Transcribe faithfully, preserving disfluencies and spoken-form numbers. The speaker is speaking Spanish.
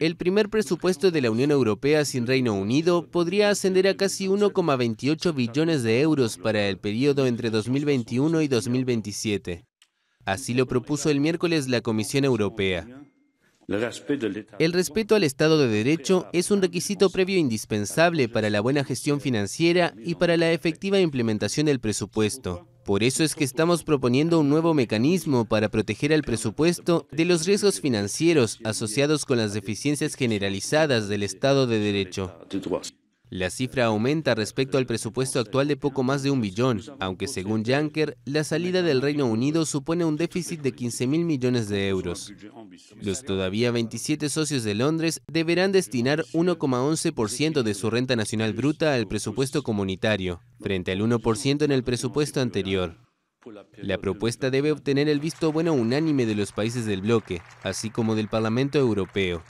El primer presupuesto de la Unión Europea sin Reino Unido podría ascender a casi uno coma veintiocho billones de euros para el periodo entre dos mil veintiuno y dos mil veintisiete. Así lo propuso el miércoles la Comisión Europea. El respeto al Estado de Derecho es un requisito previo indispensable para la buena gestión financiera y para la efectiva implementación del presupuesto. Por eso es que estamos proponiendo un nuevo mecanismo para proteger al presupuesto de los riesgos financieros asociados con las deficiencias generalizadas del Estado de Derecho. La cifra aumenta respecto al presupuesto actual de poco más de un billón, aunque según Juncker, la salida del Reino Unido supone un déficit de quince mil millones de euros. Los todavía veintisiete socios de Londres deberán destinar uno coma once por ciento de su renta nacional bruta al presupuesto comunitario, frente al uno por ciento en el presupuesto anterior. La propuesta debe obtener el visto bueno unánime de los países del bloque, así como del Parlamento Europeo.